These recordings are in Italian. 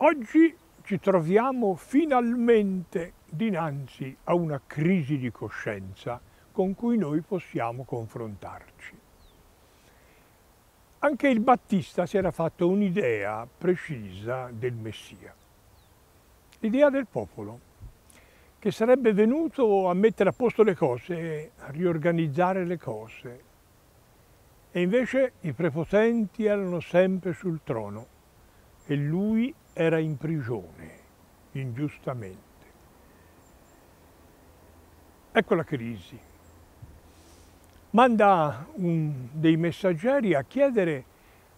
Oggi ci troviamo finalmente dinanzi a una crisi di coscienza con cui noi possiamo confrontarci. Anche il Battista si era fatto un'idea precisa del Messia, l'idea del popolo, che sarebbe venuto a mettere a posto le cose, a riorganizzare le cose. E invece i prepotenti erano sempre sul trono e lui era in prigione, ingiustamente. Ecco la crisi. Manda dei messaggeri a chiedere: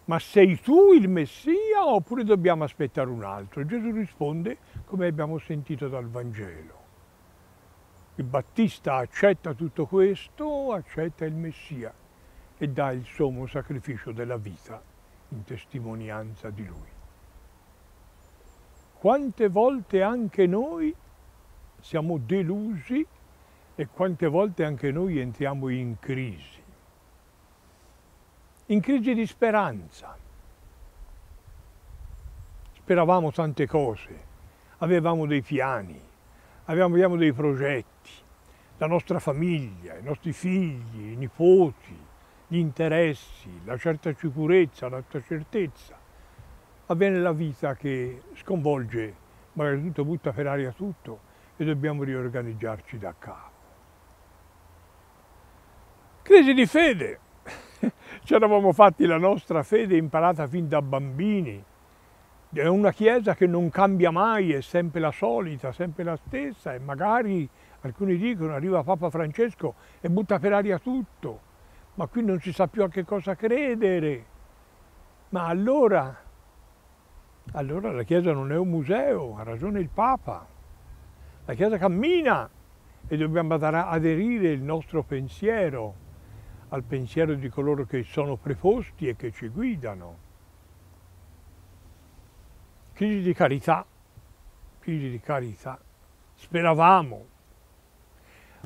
ma sei tu il Messia oppure dobbiamo aspettare un altro? Gesù risponde come abbiamo sentito dal Vangelo. Il Battista accetta tutto questo, accetta il Messia e dà il sommo sacrificio della vita in testimonianza di lui. Quante volte anche noi siamo delusi e quante volte anche noi entriamo in crisi di speranza. Speravamo tante cose, avevamo dei piani, avevamo dei progetti, la nostra famiglia, i nostri figli, i nipoti, gli interessi, la certa sicurezza, la certezza. Avviene la vita che sconvolge, magari tutto, butta per aria tutto e dobbiamo riorganizzarci da capo. Crisi di fede. Ci eravamo fatti la nostra fede imparata fin da bambini. È una Chiesa che non cambia mai, è sempre la solita, sempre la stessa e magari, alcuni dicono, arriva Papa Francesco e butta per aria tutto. Ma qui non si sa più a che cosa credere. Ma allora la Chiesa non è un museo, ha ragione il Papa. La Chiesa cammina e dobbiamo aderire il nostro pensiero al pensiero di coloro che sono preposti e che ci guidano. Crisi di carità. Speravamo.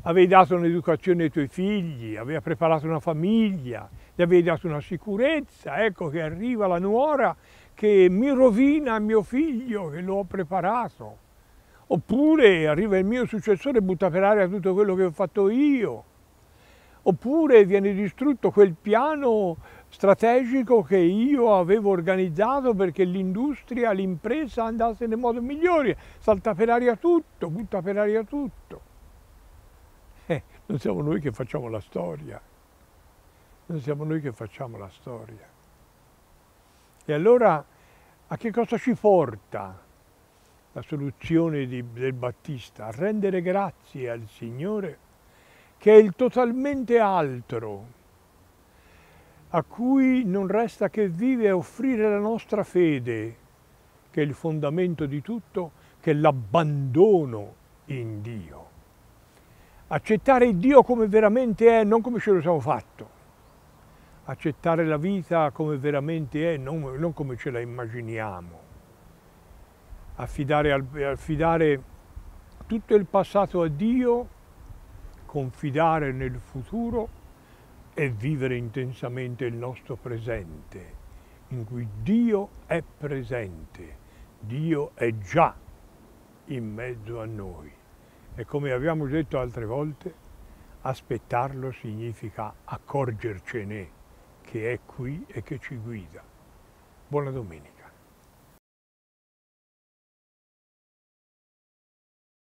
Avevi dato un'educazione ai tuoi figli, avevi preparato una famiglia, gli avevi dato una sicurezza. Ecco che arriva la nuora che mi rovina mio figlio che lo ho preparato. Oppure arriva il mio successore e butta per aria tutto quello che ho fatto io. Oppure viene distrutto quel piano strategico che io avevo organizzato perché l'industria, l'impresa andasse nel modo migliore, salta per aria tutto, butta per aria tutto. Non siamo noi che facciamo la storia, non siamo noi che facciamo la storia. E allora a che cosa ci porta la soluzione del Battista? A rendere grazie al Signore, che è il totalmente altro, a cui non resta che vive offrire la nostra fede, che è il fondamento di tutto, che è l'abbandono in Dio. Accettare Dio come veramente è, non come ce lo siamo fatto. Accettare la vita come veramente è, non come ce la immaginiamo. Affidare tutto il passato a Dio, confidare nel futuro e vivere intensamente il nostro presente, in cui Dio è presente, Dio è già in mezzo a noi. E come abbiamo detto altre volte, aspettarlo significa accorgercene che è qui e che ci guida. Buona domenica.